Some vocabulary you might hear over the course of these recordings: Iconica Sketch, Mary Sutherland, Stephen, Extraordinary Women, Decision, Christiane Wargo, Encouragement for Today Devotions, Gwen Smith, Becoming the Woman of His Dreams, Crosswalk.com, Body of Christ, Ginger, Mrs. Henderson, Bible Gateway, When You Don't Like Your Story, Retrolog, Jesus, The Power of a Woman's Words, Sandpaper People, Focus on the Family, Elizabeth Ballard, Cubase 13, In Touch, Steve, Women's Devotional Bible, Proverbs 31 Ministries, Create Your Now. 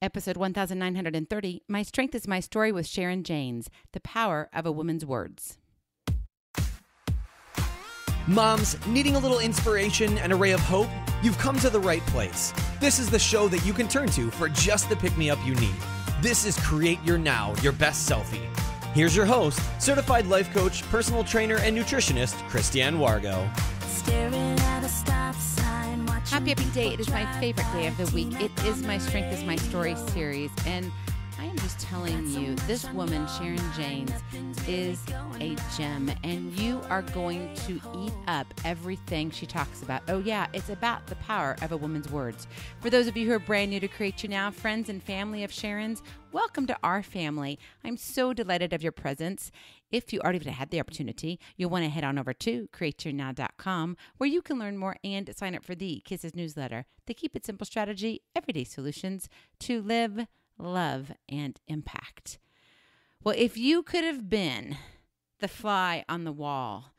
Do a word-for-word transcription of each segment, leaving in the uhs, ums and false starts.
Episode one thousand nine hundred thirty, My Strength is My Story with Sharon Jaynes, The Power of a Woman's Words. Moms, needing a little inspiration and a ray of hope? You've come to the right place. This is the show that you can turn to for just the pick-me-up you need. This is Create Your Now, Your Best Selfie. Here's your host, certified life coach, personal trainer, and nutritionist, Christiane Wargo. Staring at a stop sign, happy, happy day. It is my favorite day of the week. It is my Strength is My Story series. And I am just telling you, this woman, Sharon Jaynes, is a gem. And you are going to eat up everything she talks about. Oh yeah, it's about the power of a woman's words. For those of you who are brand new to Create You Now, friends and family of Sharon's, welcome to our family. I'm so delighted of your presence. If you already had the opportunity, you'll want to head on over to create your now dot com, where you can learn more and sign up for the Kisses newsletter, the Keep It Simple strategy, everyday solutions to live, love, and impact. Well, if you could have been the fly on the wall,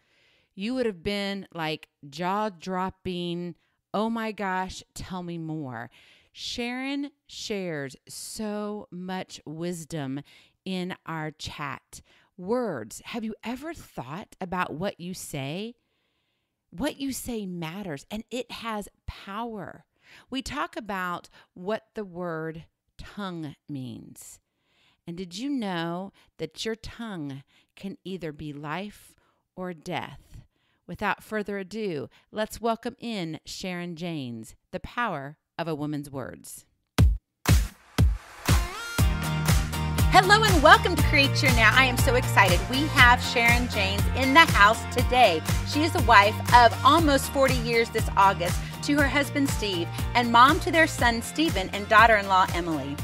you would have been like jaw-dropping, oh my gosh, tell me more. Sharon shares so much wisdom in our chat. Words. Have you ever thought about what you say? What you say matters, and it has power. We talk about what the word tongue means. And did you know that your tongue can either be life or death? Without further ado, let's welcome in Sharon Jaynes, The Power of a Woman's Words. Hello and welcome to Create Your Now. I am so excited. We have Sharon Jaynes in the house today. She is a wife of almost forty years this August to her husband Steve and mom to their son Stephen and daughter-in-law Emily.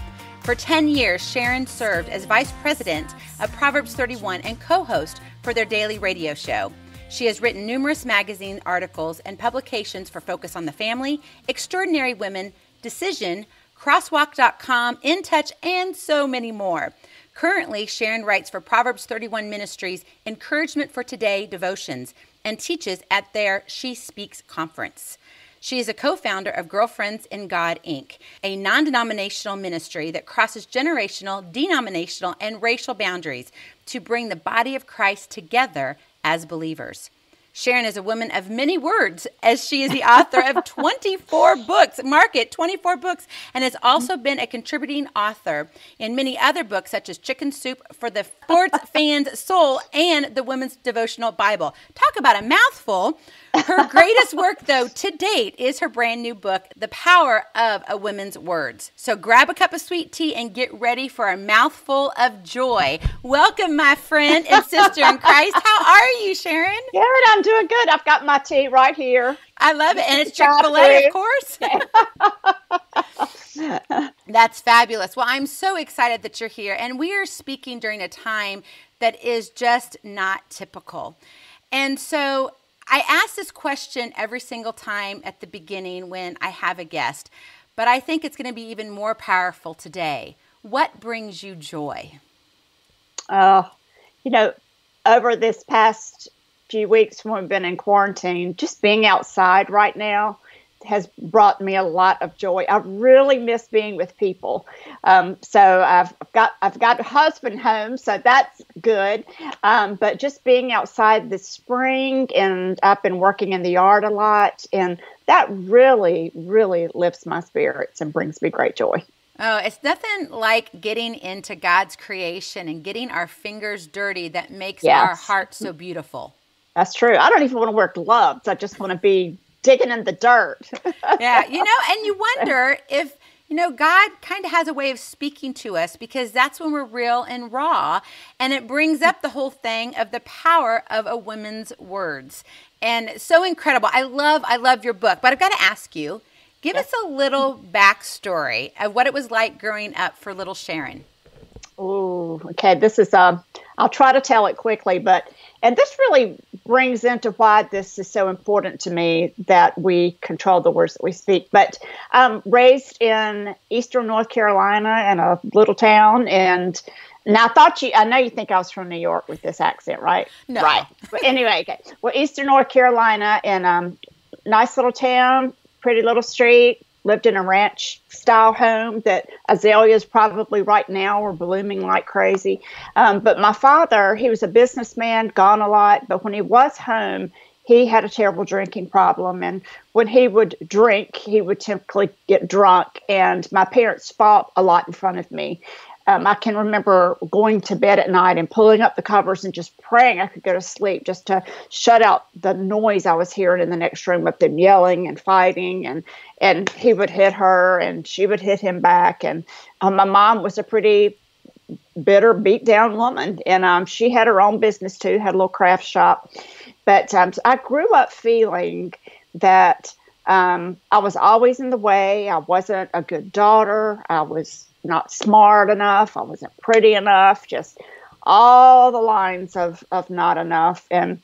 For ten years, Sharon served as vice president of Proverbs thirty-one and co-host for their daily radio show. She has written numerous magazine articles and publications for Focus on the Family, Extraordinary Women, Decision, Crosswalk dot com, In Touch, and so many more. Currently, Sharon writes for Proverbs thirty-one Ministries, Encouragement for Today devotions, and teaches at their She Speaks Conference. She is a co-founder of Girlfriends in God, Incorporated, a non-denominational ministry that crosses generational, denominational, and racial boundaries to bring the body of Christ together as believers. Sharon is a woman of many words, as she is the author of twenty-four books, mark it, twenty-four books, and has also been a contributing author in many other books, such as Chicken Soup for the Sports Fan's Soul and the Women's Devotional Bible. Talk about a mouthful. Her greatest work, though, to date is her brand new book, The Power of a Woman's Words. So grab a cup of sweet tea and get ready for a mouthful of joy. Welcome, my friend and sister in Christ. How are you, Sharon? Good, I'm doing good. I've got my tea right here. I love it. And it's Chick-fil-A, of course. That's fabulous. Well, I'm so excited that you're here. And we are speaking during a time that is just not typical. And so I ask this question every single time at the beginning when I have a guest, but I think it's going to be even more powerful today. What brings you joy? Uh, you know, over this past few weeks when we've been in quarantine, just being outside right now has brought me a lot of joy. I really miss being with people. Um, so I've got I've got a husband home, so that's good. Um, but just being outside this spring, and I've been working in the yard a lot, and that really, really lifts my spirits and brings me great joy. Oh, it's nothing like getting into God's creation and getting our fingers dirty that makes yes. our hearts so beautiful. That's true. I don't even want to wear gloves. I just want to be digging in the dirt. Yeah, you know, and you wonder if, you know, God kind of has a way of speaking to us, because that's when we're real and raw, and it brings up the whole thing of the power of a woman's words. And so incredible. I love, I love your book, but I've got to ask you, give yes. us a little backstory of what it was like growing up for little Sharon. Oh, okay. This is, um, I'll try to tell it quickly, but and this really brings into why this is so important to me, that we control the words that we speak. But um, raised in eastern North Carolina in a little town, and now I thought you, I know you think I was from New York with this accent, right? No. Right. But anyway, okay. Well, eastern North Carolina in a um, nice little town, pretty little street, lived in a ranch style home that azaleas probably right now are blooming like crazy. Um, but my father, he was a businessman, gone a lot, but when he was home, he had a terrible drinking problem. And when he would drink, he would typically get drunk. And my parents fought a lot in front of me. Um, I can remember going to bed at night and pulling up the covers and just praying I could go to sleep just to shut out the noise I was hearing in the next room with them yelling and fighting. And, and he would hit her and she would hit him back. And um, my mom was a pretty bitter, beat down woman. And um, she had her own business too, had a little craft shop. But um, I grew up feeling that um, I was always in the way. I wasn't a good daughter. I was not smart enough. I wasn't pretty enough. Just all the lines of, of not enough. And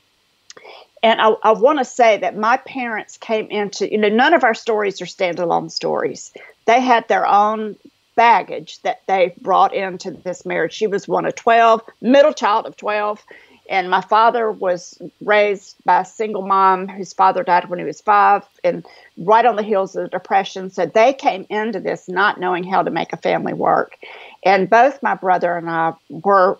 and I, I want to say that my parents came into, you know, none of our stories are standalone stories. They had their own baggage that they brought into this marriage. She was one of twelve, middle child of twelve. And my father was raised by a single mom whose father died when he was five, and right on the heels of the Depression. So they came into this not knowing how to make a family work. And both my brother and I were,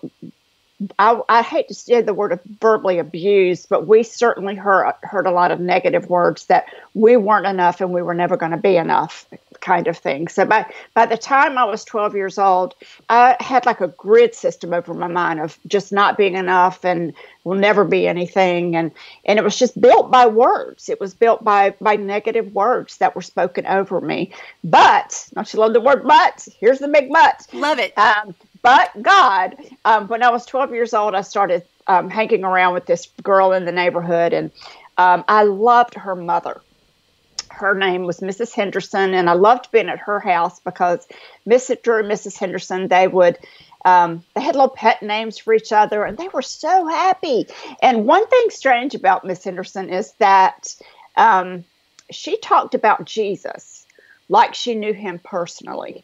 I, I hate to say the word verbally abused, but we certainly heard, heard a lot of negative words that we weren't enough and we were never going to be enough kind of thing. So by, by the time I was twelve years old, I had like a grid system over my mind of just not being enough and will never be anything. And, and it was just built by words. It was built by, by negative words that were spoken over me. But, don't you love the word but? Here's the big but. Love it. Um, But God, um, when I was twelve years old, I started um, hanging around with this girl in the neighborhood, and um, I loved her mother. Her name was Missus Henderson, and I loved being at her house because Mister Drew and Missus Henderson, they would, um, they had little pet names for each other, and they were so happy. And one thing strange about Miss Henderson is that um, she talked about Jesus like she knew him personally.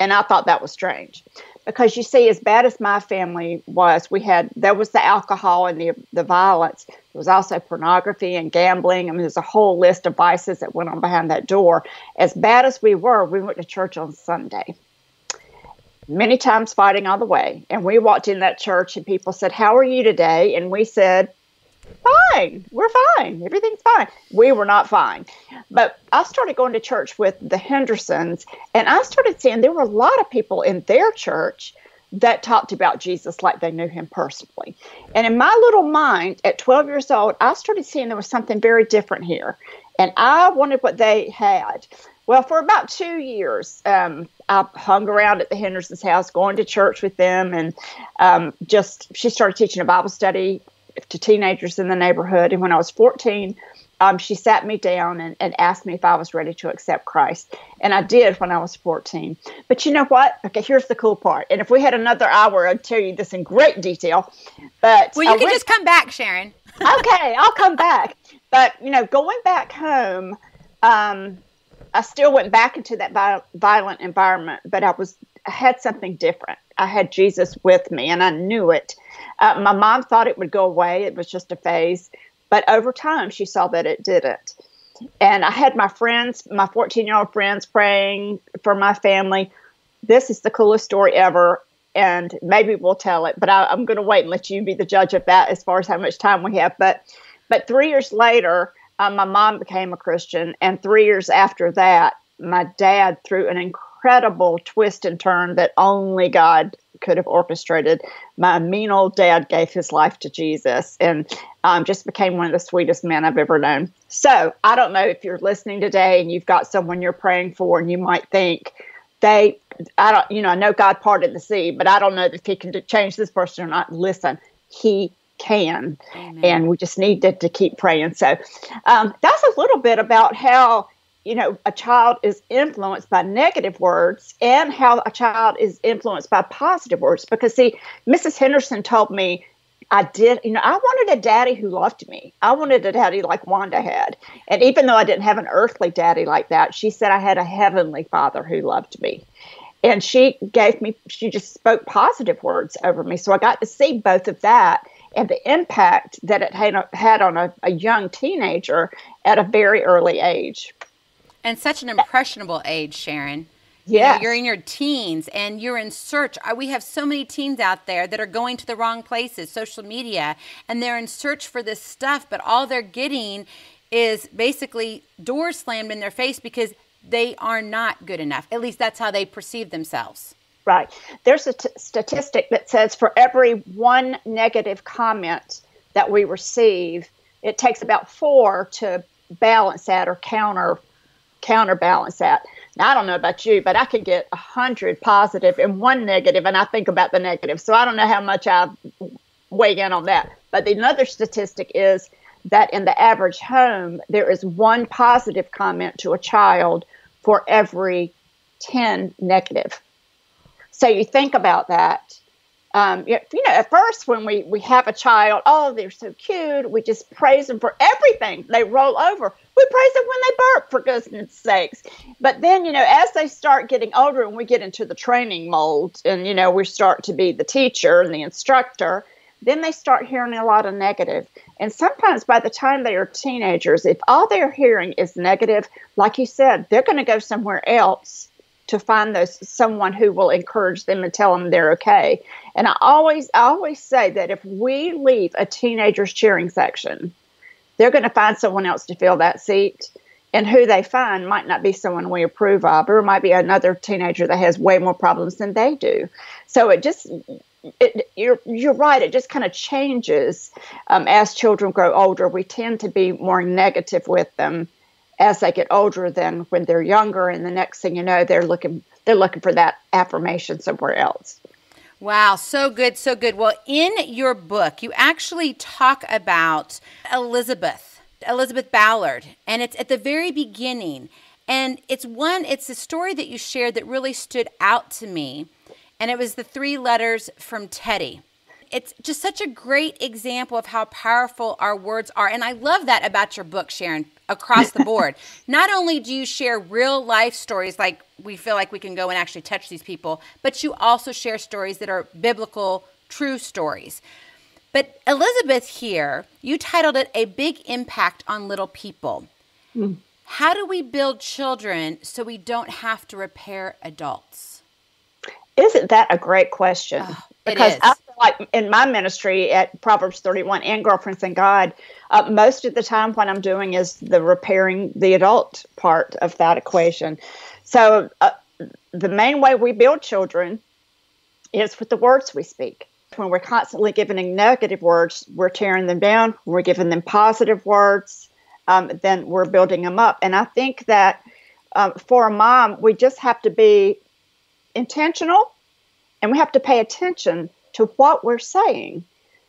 And I thought that was strange because, you see, as bad as my family was, we had, there was the alcohol and the the violence. There was also pornography and gambling. I mean, there's a whole list of vices that went on behind that door. As bad as we were, we went to church on Sunday, many times fighting all the way. And we walked in that church and people said, "How are you today?" And we said, "Fine. We're fine. Everything's fine." We were not fine. But I started going to church with the Hendersons, and I started seeing there were a lot of people in their church that talked about Jesus like they knew him personally. And in my little mind, at twelve years old, I started seeing there was something very different here, and I wanted what they had. Well, for about two years, um, I hung around at the Hendersons' house, going to church with them, and um, just she started teaching a Bible study to teenagers in the neighborhood. And when I was fourteen, um, she sat me down and, and asked me if I was ready to accept Christ. And I did when I was fourteen. But you know what? Okay, here's the cool part. And if we had another hour, I'd tell you this in great detail. But well, you I can went, just come back, Sharon. Okay, I'll come back. But, you know, going back home, um, I still went back into that violent environment, but I was I had something different. I had Jesus with me, and I knew it. Uh, my mom thought it would go away. It was just a phase. But over time, she saw that it didn't. And I had my friends, my fourteen-year-old friends praying for my family. This is the coolest story ever, and maybe we'll tell it. But I, I'm going to wait and let you be the judge of that as far as how much time we have. But, but three years later, uh, my mom became a Christian. And three years after that, my dad, through an incredible, incredible twist and turn that only God could have orchestrated, my mean old dad gave his life to Jesus and um, just became one of the sweetest men I've ever known. So I don't know if you're listening today and you've got someone you're praying for and you might think they, I don't, you know, I know God parted the sea, but I don't know if he can change this person or not. Listen, he can. Amen. And we just need to, to keep praying. So um, that's a little bit about how, you know, a child is influenced by negative words and how a child is influenced by positive words. Because, see, Missus Henderson told me I did, you know, I wanted a daddy who loved me. I wanted a daddy like Wanda had. And even though I didn't have an earthly daddy like that, she said I had a heavenly father who loved me. And she gave me, she just spoke positive words over me. So I got to see both of that and the impact that it had on a, had on a, a young teenager at a very early age. And such an impressionable age, Sharon. Yeah. You know, you're in your teens and you're in search. We have so many teens out there that are going to the wrong places, social media, and they're in search for this stuff, but all they're getting is basically doors slammed in their face because they are not good enough. At least that's how they perceive themselves. Right. There's a t- statistic that says for every one negative comment that we receive, it takes about four to balance that or counter counterbalance that. Now, I don't know about you, but I could get a hundred positive and one negative, and I think about the negative. So I don't know how much I weigh in on that. But the another statistic is that in the average home, there is one positive comment to a child for every ten negative. So you think about that. Um, you know, at first when we, we have a child, oh, they're so cute. We just praise them for everything. They roll over. We praise them when they burp, for goodness sakes. But then, you know, as they start getting older and we get into the training mold and, you know, we start to be the teacher and the instructor, then they start hearing a lot of negative. And sometimes by the time they are teenagers, if all they're hearing is negative, like you said, they're going to go somewhere else to find those someone who will encourage them and tell them they're okay. And I always, I always say that if we leave a teenager's cheering section, they're going to find someone else to fill that seat. And who they find might not be someone we approve of, or it might be another teenager that has way more problems than they do. So it just, it, you're, you're right, it just kind of changes. Um, as children grow older, we tend to be more negative with them as they get older than when they're younger, and the next thing you know, they're looking they're looking for that affirmation somewhere else. Wow, so good, so good. Well, in your book, you actually talk about Elizabeth, Elizabeth Ballard, and it's at the very beginning. And it's one, it's a story that you shared that really stood out to me, and it was the three letters from Teddy. It's just such a great example of how powerful our words are. And I love that about your book, Sharon, across the board. Not only do you share real life stories, like we feel like we can go and actually touch these people, but you also share stories that are biblical, true stories. But Elizabeth here, you titled it A Big Impact on Little People. Mm. How do we build children so we don't have to repair adults? Isn't that a great question? Oh, because I feel like in my ministry at Proverbs thirty-one and Girlfriends in God, uh, most of the time what I'm doing is the repairing the adult part of that equation. So uh, the main way we build children is with the words we speak. When we're constantly giving them negative words, we're tearing them down. When we're giving them positive words, um, then we're building them up. And I think that uh, for a mom, we just have to be intentional, and we have to pay attention to what we're saying,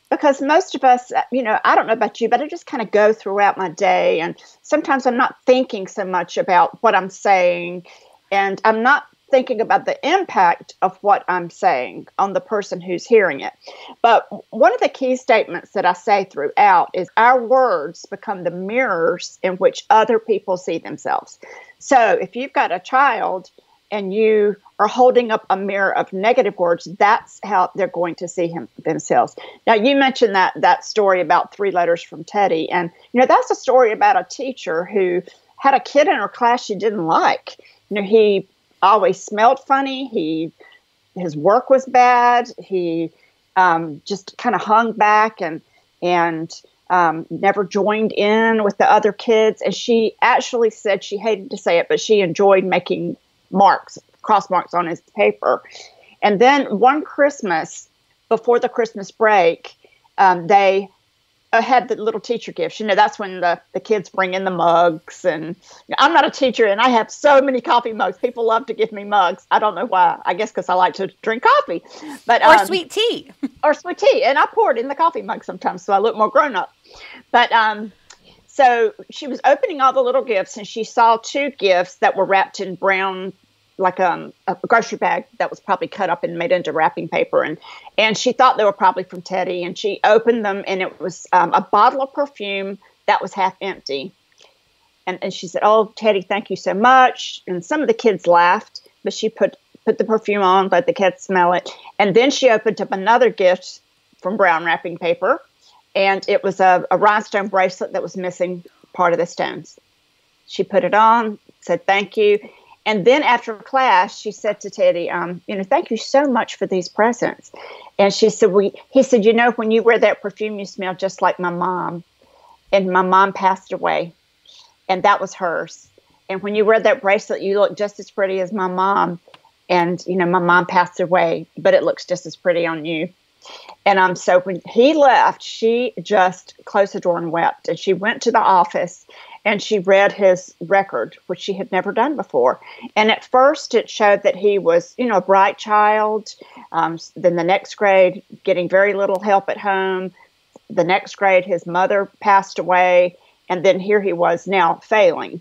because most of us, you know, I don't know about you, but I just kind of go throughout my day, and sometimes I'm not thinking so much about what I'm saying, and I'm not thinking about the impact of what I'm saying on the person who's hearing it. But one of the key statements that I say throughout is our words become the mirrors in which other people see themselves. So if you've got a child and you are holding up a mirror of negative words, that's how they're going to see him themselves. Now, you mentioned that that story about three letters from Teddy. And, you know, that's a story about a teacher who had a kid in her class she didn't like. You know, he always smelled funny. He, his work was bad. He um, just kind of hung back and, and um, never joined in with the other kids. And she actually said, she hated to say it, but she enjoyed making marks, cross marks on his paper. And then one Christmas, before the Christmas break, um, they uh, had the little teacher gifts. You know, that's when the, the kids bring in the mugs. And you know, I'm not a teacher, and I have so many coffee mugs. People love to give me mugs. I don't know why. I guess because I like to drink coffee. But um, Or sweet tea. Or sweet tea. And I pour it in the coffee mug sometimes, so I look more grown up. But um so she was opening all the little gifts, and she saw two gifts that were wrapped in brown, like um, a grocery bag that was probably cut up and made into wrapping paper. And, and she thought they were probably from Teddy. And she opened them, and it was um, a bottle of perfume that was half empty. And, and she said, "Oh, Teddy, thank you so much." And some of the kids laughed, but she put, put the perfume on, let the kids smell it. And then she opened up another gift from brown wrapping paper. And it was a, a rhinestone bracelet that was missing part of the stones. She put it on, said thank you. And then after class, she said to Teddy, um, you know, thank you so much for these presents. And she said, we, he said, you know, when you wear that perfume, you smell just like my mom. And my mom passed away. And that was hers. And when you wear that bracelet, you look just as pretty as my mom. And, you know, my mom passed away, but it looks just as pretty on you. And um, so when he left, she just closed the door and wept. And she went to the office. And she read his record, which she had never done before. And at first it showed that he was, you know, a bright child. Um, then the next grade, getting very little help at home. The next grade, his mother passed away. And then here he was now failing.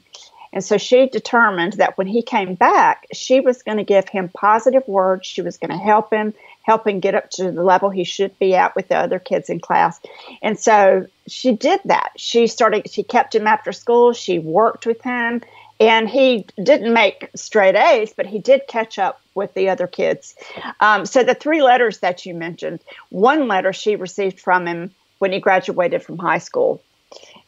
And so she determined that when he came back, she was going to give him positive words. She was going to help him, help him get up to the level he should be at with the other kids in class. And so she did that. She started, she kept him after school. She worked with him, and he didn't make straight A's, but he did catch up with the other kids. Um, so the three letters that you mentioned, one letter she received from him when he graduated from high school.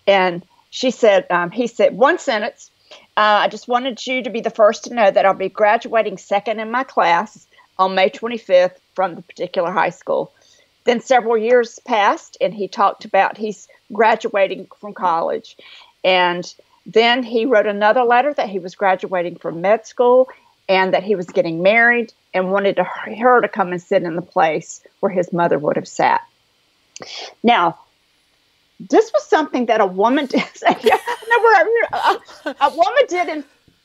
And she said, um, he said one sentence, Uh, I just wanted you to be the first to know that I'll be graduating second in my class on May twenty-fifth from the particular high school. Then several years passed, and he talked about he's graduating from college. And then he wrote another letter that he was graduating from med school and that he was getting married and wanted to, her to come and sit in the place where his mother would have sat. Now, this was something that a woman did. a, a woman did, and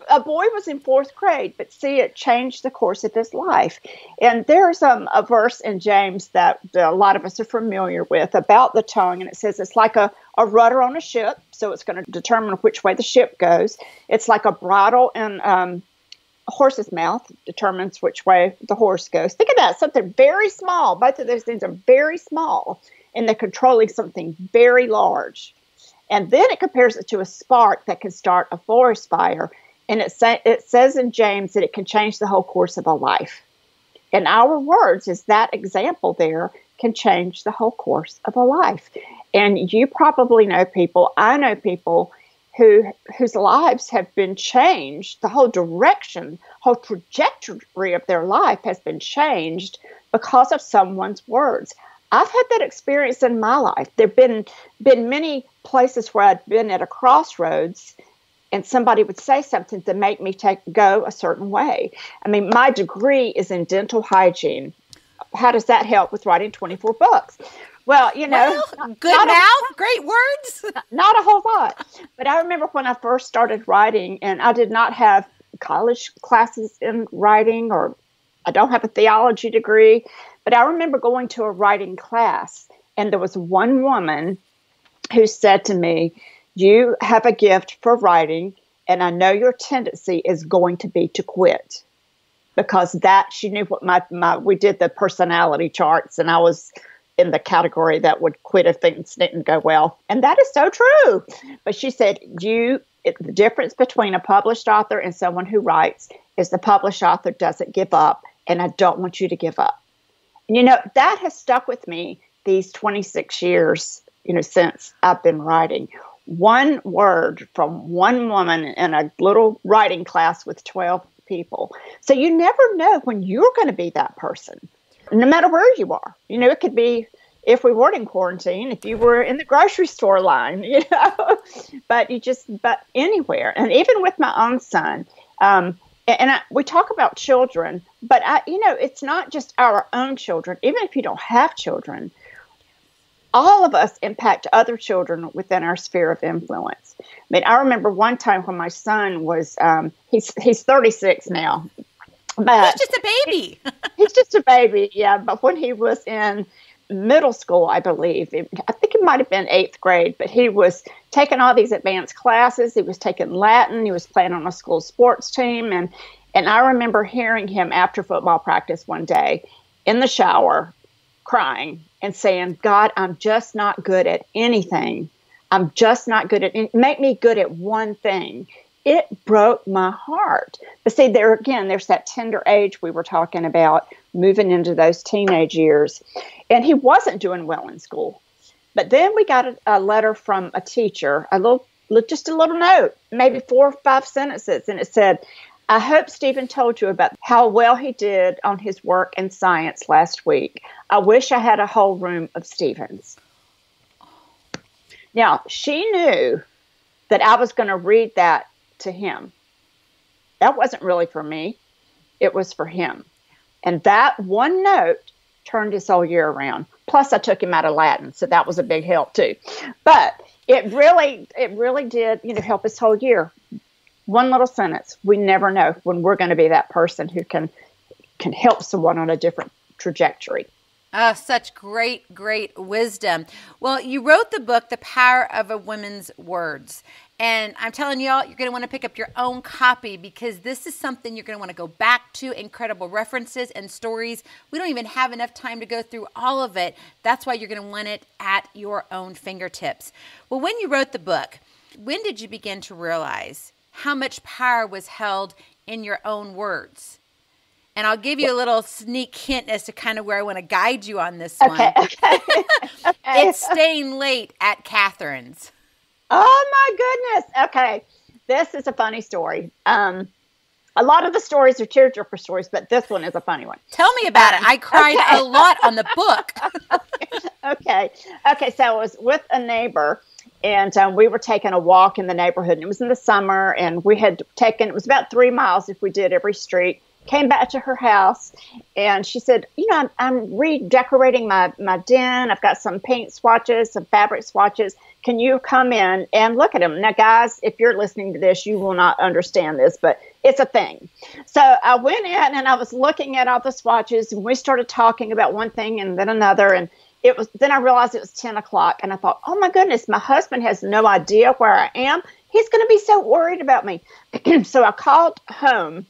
a boy was in fourth grade. But see, it changed the course of his life. And there's um, a verse in James that a lot of us are familiar with about the tongue, and it says it's like a, a rudder on a ship, so it's going to determine which way the ship goes. It's like a bridle in um, a horse's mouth, determines which way the horse goes. Think of that, something very small. Both of those things are very small, and they're controlling something very large. And then it compares it to a spark that can start a forest fire. And it, say, it says in James that it can change the whole course of a life. And our words, is that example there, can change the whole course of a life. And you probably know people, I know people, who whose lives have been changed. The whole direction, whole trajectory of their life has been changed because of someone's words. I've had that experience in my life. There have been, been many places where I'd been at a crossroads and somebody would say something to make me take go a certain way. I mean, my degree is in dental hygiene. How does that help with writing twenty-four books? Well, you know. Well, good mouth, a, great words. Not a whole lot. But I remember when I first started writing, and I did not have college classes in writing, or I don't have a theology degree. But I remember going to a writing class, and there was one woman who said to me, you have a gift for writing, and I know your tendency is going to be to quit. Because that, she knew what my, my we did the personality charts, and I was in the category that would quit if things didn't go well. And that is so true. But she said, you, it, the difference between a published author and someone who writes is the published author doesn't give up, and I don't want you to give up. You know, that has stuck with me these twenty-six years, you know, since I've been writing. One word from one woman in a little writing class with twelve people. So you never know when you're going to be that person, no matter where you are. You know, it could be if we weren't in quarantine, if you were in the grocery store line, you know, but you just, but anywhere. And even with my own son, um, And I, we talk about children, but, I, you know, it's not just our own children. Even if you don't have children, all of us impact other children within our sphere of influence. I mean, I remember one time when my son was, um, he's he's thirty-six now. But he's just a baby. He, he's just a baby, yeah. But when he was in middle school, I believe, it, I think it might have been eighth grade, but he was taking all these advanced classes. He was taking Latin. He was playing on a school sports team. And, and I remember hearing him after football practice one day in the shower crying and saying, God, I'm just not good at anything. I'm just not good at it. Make me good at one thing. It broke my heart. But see, there again, there's that tender age we were talking about, moving into those teenage years. And he wasn't doing well in school. But then we got a, a letter from a teacher, a little just a little note, maybe four or five sentences, and it said, I hope Stephen told you about how well he did on his work in science last week. I wish I had a whole room of Stephen's. Now, she knew that I was going to read that to him. That wasn't really for me. It was for him. And that one note turned his whole year around. Plus, I took him out of Latin, so that was a big help, too. But it really, it really did, you know, help his whole year. One little sentence. We never know when we're going to be that person who can can help someone on a different trajectory. Oh, such great, great wisdom. Well, you wrote the book, The Power of a Woman's Words. And I'm telling y'all, you're going to want to pick up your own copy, because this is something you're going to want to go back to. Incredible references and stories. We don't even have enough time to go through all of it. That's why you're going to want it at your own fingertips. Well, when you wrote the book, when did you begin to realize how much power was held in your own words? And I'll give you a little sneak hint as to kind of where I want to guide you on this one. Okay, okay, okay. It's staying late at Catherine's. Oh, my goodness. Okay. This is a funny story. Um, a lot of the stories are tearjerker stories, but this one is a funny one. Tell me about um, it. I cried okay. a lot on the book. okay. Okay. So I was with a neighbor, and um, we were taking a walk in the neighborhood. And it was in the summer, and we had taken, it was about three miles if we did every street. Came back to her house, and she said, you know, I'm, I'm redecorating my, my den. I've got some paint swatches, some fabric swatches. Can you come in and look at them? Now, guys, if you're listening to this, you will not understand this, but it's a thing. So I went in, and I was looking at all the swatches, and we started talking about one thing and then another. And it was, then I realized it was ten o'clock, and I thought, oh, my goodness, my husband has no idea where I am. He's going to be so worried about me. So I called home.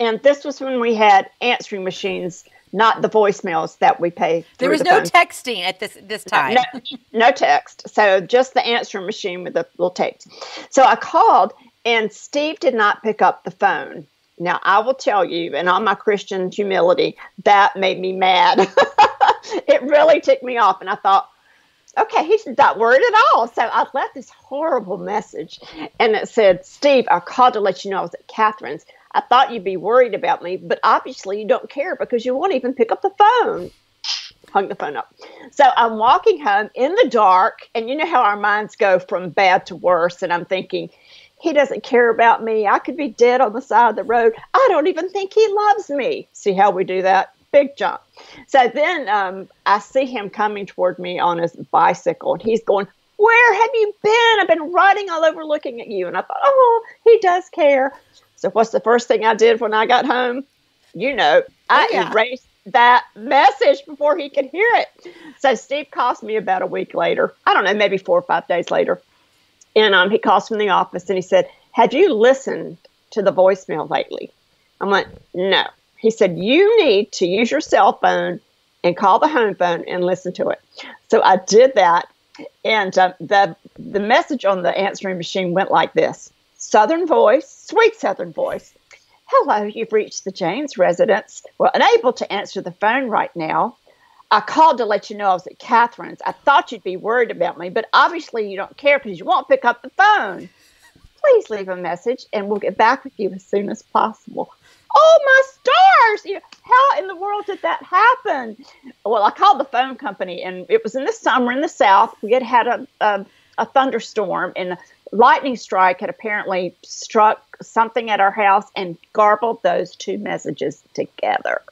And this was when we had answering machines, not the voicemails that we pay. There was the no phone. texting at this this time. No, no text. So just the answering machine with the little tapes. So I called, and Steve did not pick up the phone. Now, I will tell you, in all my Christian humility, that made me mad. It really ticked me off. And I thought, okay, he's not worried at all. So I left this horrible message. And it said, Steve, I called to let you know I was at Catherine's. I thought you'd be worried about me, but obviously you don't care because you won't even pick up the phone. Hung the phone up. So I'm walking home in the dark, and you know how our minds go from bad to worse, and I'm thinking, he doesn't care about me. I could be dead on the side of the road. I don't even think he loves me. See how we do that? Big jump. So then um, I see him coming toward me on his bicycle, and he's going, where have you been? I've been riding all over looking at you. And I thought, oh, he does care. So what's the first thing I did when I got home? You know, I yeah. erased that message before he could hear it. So Steve calls me about a week later. I don't know, maybe four or five days later. And um, he calls from the office, and he said, have you listened to the voicemail lately? I went, no. He said, you need to use your cell phone and call the home phone and listen to it. So I did that. And uh, the the message on the answering machine went like this. Southern voice, sweet Southern voice. Hello, you've reached the Jaynes residence. We're unable to answer the phone right now. I called to let you know I was at Catherine's. I thought you'd be worried about me, but obviously you don't care because you won't pick up the phone. Please leave a message, and we'll get back with you as soon as possible. Oh, my stars! How in the world did that happen? Well, I called the phone company, and it was in the summer in the South. We had had a, a, a thunderstorm, and a lightning strike had apparently struck something at our house and garbled those two messages together.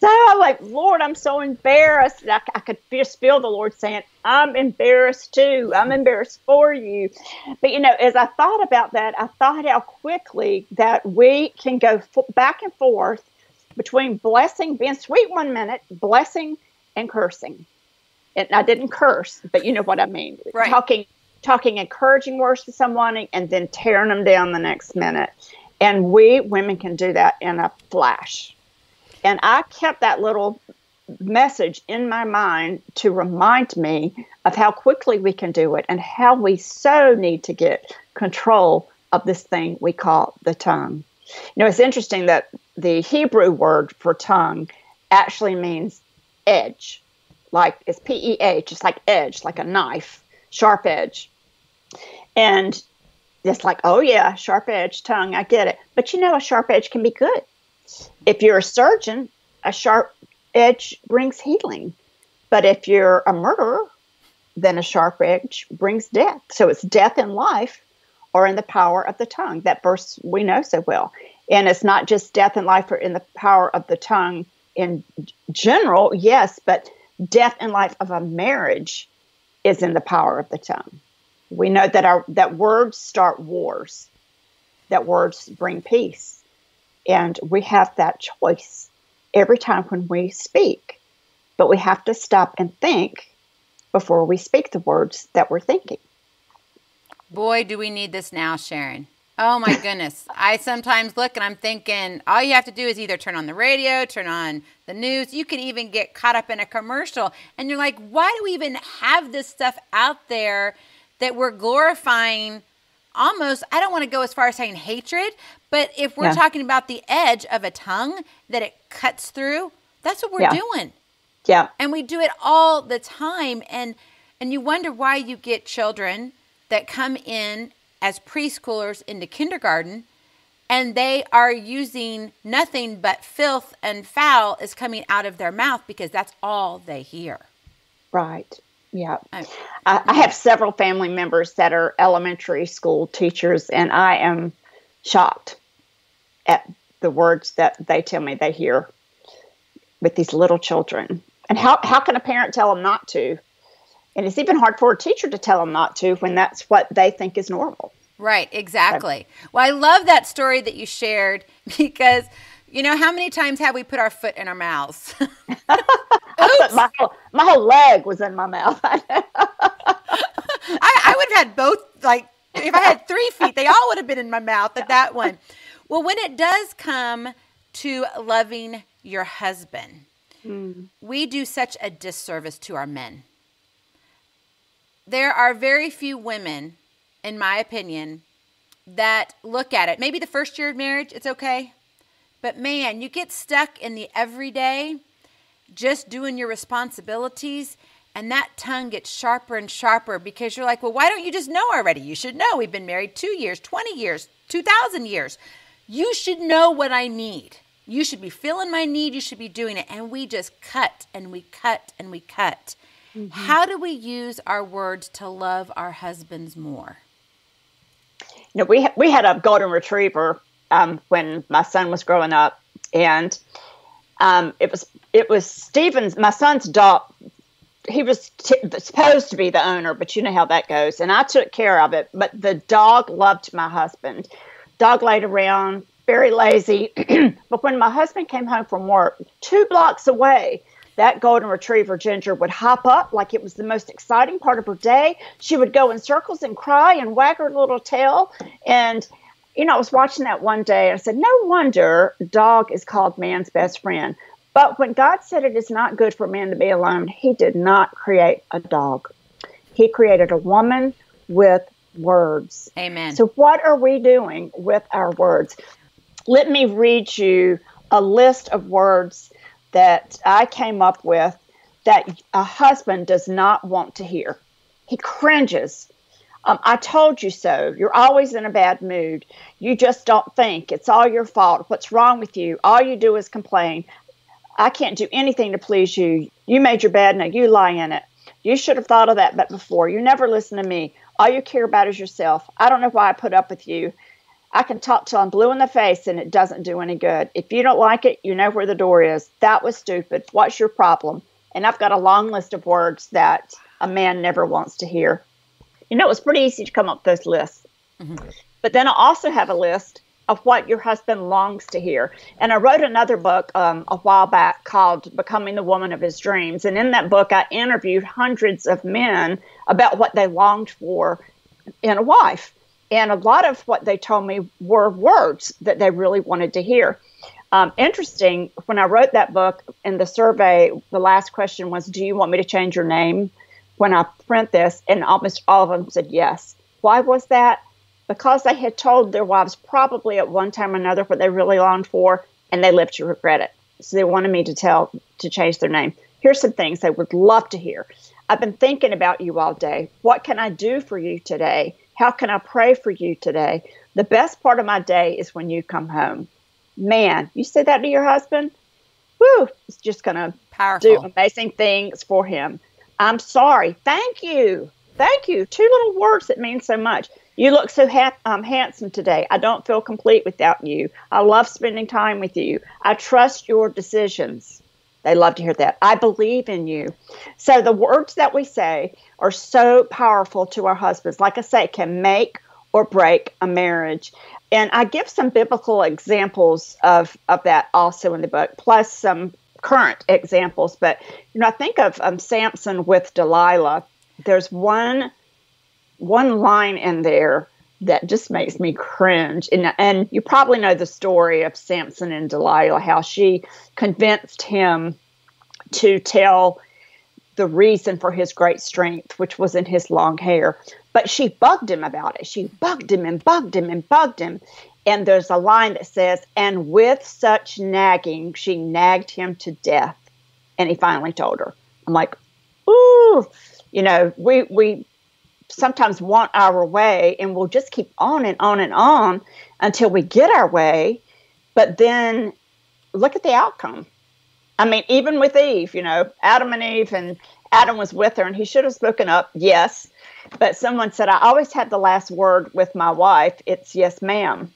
So I'm like, Lord, I'm so embarrassed. I, I could just feel the Lord saying, I'm embarrassed too. I'm embarrassed for you. But, you know, as I thought about that, I thought how quickly that we can go f- back and forth between blessing, being sweet one minute, blessing and cursing. And I didn't curse, but you know what I mean. Right. Talking, talking encouraging words to someone and then tearing them down the next minute. And we women can do that in a flash. And I kept that little message in my mind to remind me of how quickly we can do it and how we so need to get control of this thing we call the tongue. You know, it's interesting that the Hebrew word for tongue actually means edge, like it's P E H, it's like edge, like a knife, sharp edge. And it's like, oh yeah, sharp edge tongue, I get it. But you know, a sharp edge can be good. If you're a surgeon, a sharp edge brings healing. But if you're a murderer, then a sharp edge brings death. So it's death in life or in the power of the tongue, that verse we know so well. And it's not just death in life or in the power of the tongue in general, yes, but death in life of a marriage is in the power of the tongue. We know that our that words start wars, that words bring peace. And we have that choice every time when we speak. But we have to stop and think before we speak the words that we're thinking. Boy, do we need this now, Sharon. Oh, my goodness. I sometimes look and I'm thinking, all you have to do is either turn on the radio, turn on the news. You can even get caught up in a commercial. And you're like, why do we even have this stuff out there that we're glorifying? Almost, I don't want to go as far as saying hatred, but if we're yeah. talking about the edge of a tongue that it cuts through, that's what we're yeah. doing. Yeah. And we do it all the time. And and you wonder why you get children that come in as preschoolers into kindergarten and they are using nothing but filth and foul is coming out of their mouth because that's all they hear. Right. Yeah. Okay. I, I have several family members that are elementary school teachers, and I am shocked at the words that they tell me they hear with these little children. And how, how can a parent tell them not to? And it's even hard for a teacher to tell them not to when that's what they think is normal. Right, exactly. So, well, I love that story that you shared because, you know, how many times have we put our foot in our mouths? I put my, whole, my whole leg was in my mouth. I, I would have had both, like, if I had three feet, they all would have been in my mouth at that one. Well, when it does come to loving your husband, mm. we do such a disservice to our men. There are very few women, in my opinion, that look at it. Maybe the first year of marriage, it's okay. But, man, you get stuck in the everyday just doing your responsibilities, and that tongue gets sharper and sharper because you're like, well, why don't you just know already? You should know. We've been married two years, twenty years, two thousand years. You should know what I need. You should be feeling my need. You should be doing it. And we just cut and we cut and we cut. Mm-hmm. How do we use our words to love our husbands more? You know, we, ha- we had a golden retriever um, when my son was growing up, and Um, it was it was Stephen's, my son's dog. He was t- supposed to be the owner, but you know how that goes. And I took care of it. But the dog loved my husband. Dog laid around, very lazy. But when my husband came home from work, two blocks away, that golden retriever, Ginger, would hop up like it was the most exciting part of her day. She would go in circles and cry and wag her little tail. And you know, I was watching that one day, and I said, no wonder dog is called man's best friend. But when God said it is not good for man to be alone, he did not create a dog. He created a woman with words. Amen. So what are we doing with our words? Let me read you a list of words that I came up with that a husband does not want to hear. He cringes. Um, I told you so. You're always in a bad mood. You just don't think. It's all your fault. What's wrong with you? All you do is complain. I can't do anything to please you. You made your bed. Now you lie in it. You should have thought of that but before. You never listen to me. All you care about is yourself. I don't know why I put up with you. I can talk till I'm blue in the face and it doesn't do any good. If you don't like it, you know where the door is. That was stupid. What's your problem? And I've got a long list of words that a man never wants to hear. You know, it was pretty easy to come up with those lists. Mm-hmm. But then I also have a list of what your husband longs to hear. And I wrote another book um, a while back called Becoming the Woman of His Dreams. And in that book, I interviewed hundreds of men about what they longed for in a wife. And a lot of what they told me were words that they really wanted to hear. Um, interesting, when I wrote that book in the survey, the last question was, do you want me to change your name when I print this? And almost all of them said yes. Why was that? Because they had told their wives probably at one time or another what they really longed for, and they lived to regret it. So they wanted me to tell to change their name. Here's some things they would love to hear. I've been thinking about you all day. What can I do for you today? How can I pray for you today? The best part of my day is when you come home. Man, you say that to your husband, whew, it's just going to do amazing things for him. I'm sorry. Thank you. Thank you. Two little words that mean so much. You look so ha- um, handsome today. I don't feel complete without you. I love spending time with you. I trust your decisions. They love to hear that. I believe in you. So the words that we say are so powerful to our husbands. Like I say, can make or break a marriage. And I give some biblical examples of, of that also in the book, plus some current examples. But, you know, I think of um, Samson with Delilah. There's one one line in there that just makes me cringe. And, and you probably know the story of Samson and Delilah, how she convinced him to tell the reason for his great strength, which was in his long hair. But she bugged him about it. She bugged him and bugged him and bugged him. And there's a line that says, and with such nagging, she nagged him to death. And he finally told her. I'm like, ooh, you know, we we sometimes want our way and we'll just keep on and on and on until we get our way. But then look at the outcome. I mean, even with Eve, you know, Adam and Eve, and Adam was with her and he should have spoken up. Yes. But someone said, I always had the last word with my wife. It's yes, ma'am.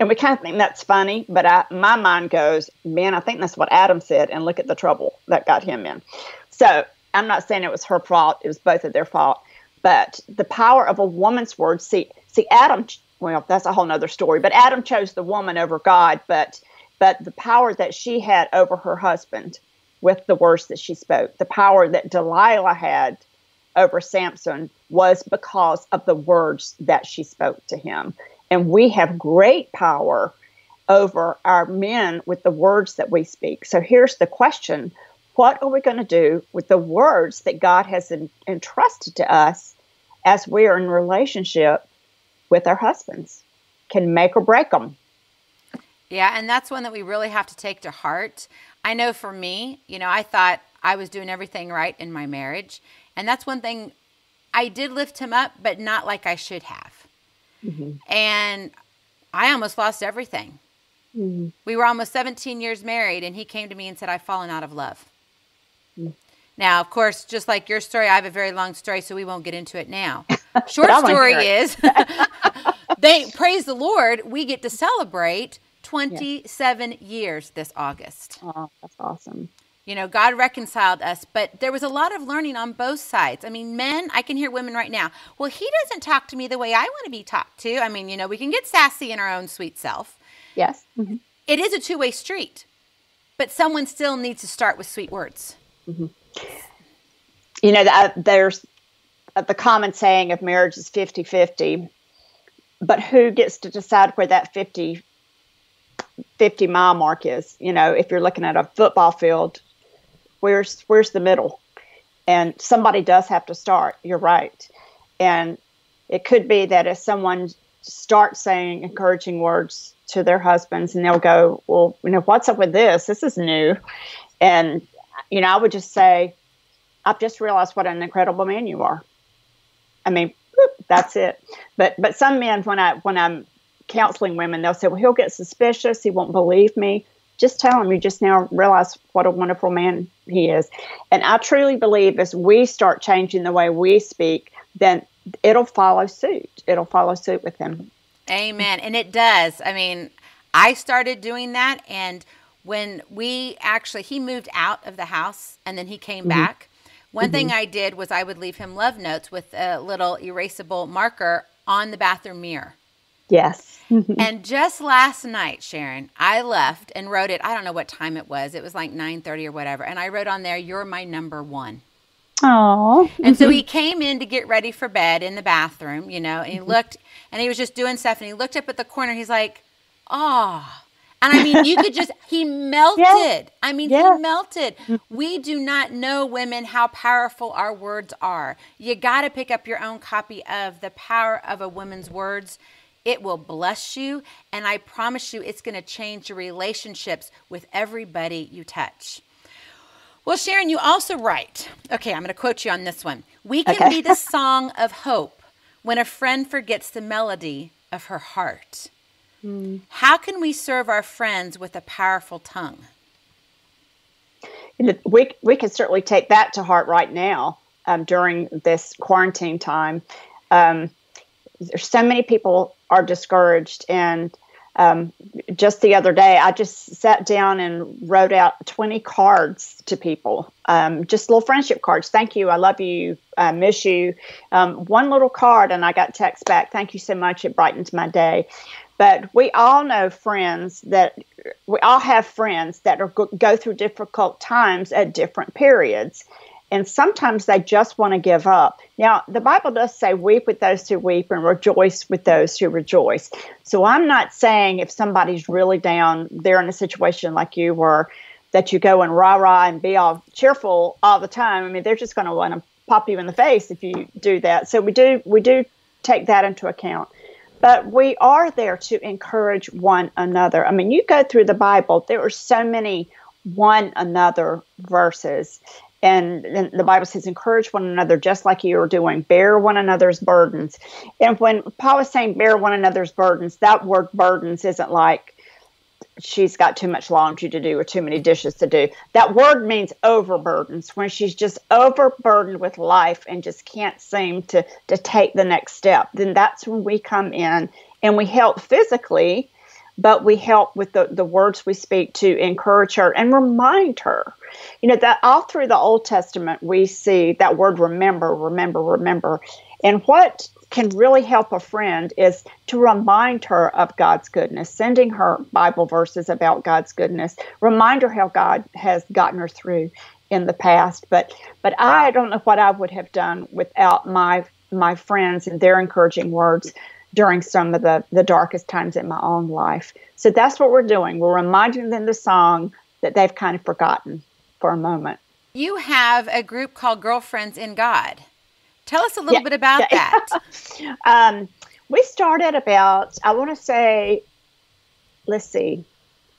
And we kind of think that's funny, but I, my mind goes, man, I think that's what Adam said, and look at the trouble that got him in. So I'm not saying it was her fault. It was both of their fault. But the power of a woman's word, see, see Adam, well, that's a whole nother story, but Adam chose the woman over God, but but the power that she had over her husband with the words that she spoke, the power that Delilah had over Samson was because of the words that she spoke to him. And we have great power over our men with the words that we speak. So here's the question. What are we going to do with the words that God has entrusted to us as we are in relationship with our husbands? Can make or break them. Yeah, and that's one that we really have to take to heart. I know for me, you know, I thought I was doing everything right in my marriage. And that's one thing, I did lift him up, but not like I should have. Mm-hmm. And I almost lost everything. Mm-hmm. We were almost seventeen years married, and he came to me and said, I've fallen out of love. Mm-hmm. Now, of course, just like your story, I have a very long story, so we won't get into it now. Short story is, they praise the Lord, we get to celebrate twenty-seven yeah. years this August. Oh, that's awesome. You know, God reconciled us, but there was a lot of learning on both sides. I mean, men, I can hear women right now. Well, he doesn't talk to me the way I want to be talked to. I mean, you know, we can get sassy in our own sweet self. Yes. Mm-hmm. It is a two-way street, but someone still needs to start with sweet words. Mm-hmm. You know, the, there's the common saying of marriage is fifty-fifty, but who gets to decide where that fifty, fifty mile mark is? You know, if you're looking at a football field, Where's where's the middle? And somebody does have to start. You're right. And it could be that if someone starts saying encouraging words to their husbands and they'll go, well, you know, what's up with this? This is new. And, you know, I would just say, I've just realized what an incredible man you are. I mean, whoop, that's it. But but some men, when, I, when I'm counseling women, they'll say, well, he'll get suspicious. He won't believe me. Just tell him you just now realize what a wonderful man he is. And I truly believe as we start changing the way we speak, then it'll follow suit. It'll follow suit with him. Amen. And it does. I mean, I started doing that. And when we actually, he moved out of the house and then he came mm-hmm. back. One mm-hmm. thing I did was I would leave him love notes with a little erasable marker on the bathroom mirror. Yes. And just last night, Sharon, I left and wrote it. I don't know what time it was. It was like nine thirty or whatever. And I wrote on there, you're my number one. Oh. And so he came in to get ready for bed in the bathroom, you know, and he looked and he was just doing stuff. And he looked up at the corner. And he's like, oh. And I mean, you could just, he melted. Yeah. I mean, yeah. he melted. We do not know, women, how powerful our words are. You got to pick up your own copy of The Power of a Woman's Words. It will bless you, and I promise you it's going to change your relationships with everybody you touch. Well, Sharon, you also write, okay, I'm going to quote you on this one. We can okay. be the song of hope when a friend forgets the melody of her heart? Mm. How can we serve our friends with a powerful tongue? We, we can certainly take that to heart right now um, during this quarantine time. Um, there's so many people are discouraged. And um, just the other day, I just sat down and wrote out twenty cards to people, um, just little friendship cards. Thank you. I love you. I miss you. Um, one little card, and I got text back. Thank you so much. It brightens my day. But we all know friends that we all have friends that are, go through difficult times at different periods. And sometimes they just want to give up. Now, the Bible does say weep with those who weep and rejoice with those who rejoice. So I'm not saying if somebody's really down, they're in a situation like you were, that you go and rah-rah and be all cheerful all the time. I mean, they're just going to want to pop you in the face if you do that. So we do we do take that into account. But we are there to encourage one another. I mean, you go through the Bible, there are so many one another verses. And then the Bible says, encourage one another just like you are doing. Bear one another's burdens. And when Paul was saying bear one another's burdens, that word burdens isn't like she's got too much laundry to do or too many dishes to do. That word means overburdens, when she's just overburdened with life and just can't seem to, to take the next step. Then that's when we come in and we help physically, but we help with the, the words we speak to encourage her and remind her. You know, that all through the Old Testament, we see that word remember, remember, remember. And what can really help a friend is to remind her of God's goodness, sending her Bible verses about God's goodness, remind her how God has gotten her through in the past. But but I don't know what I would have done without my my friends and their encouraging words during some of the, the darkest times in my own life. So that's what we're doing. We're reminding them the song that they've kind of forgotten for a moment. You have a group called Girlfriends in God. Tell us a little yeah. bit about that. um, we started about, I want to say, let's see,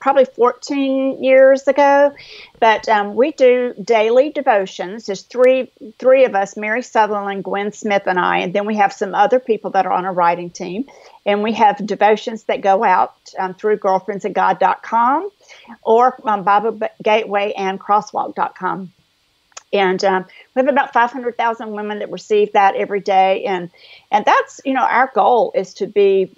probably fourteen years ago. But um, we do daily devotions. There's three three of us, Mary Sutherland, Gwen Smith, and I. And then we have some other people that are on a writing team. And we have devotions that go out um, through girlfriends and god dot com or um, Bible Gateway and Crosswalk dot com. And um, we have about five hundred thousand women that receive that every day. And and that's, you know, our goal is to be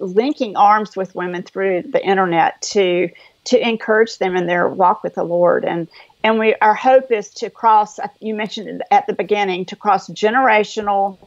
linking arms with women through the internet to to encourage them in their walk with the Lord. And and we our hope is to cross, you mentioned at the beginning, to cross generational,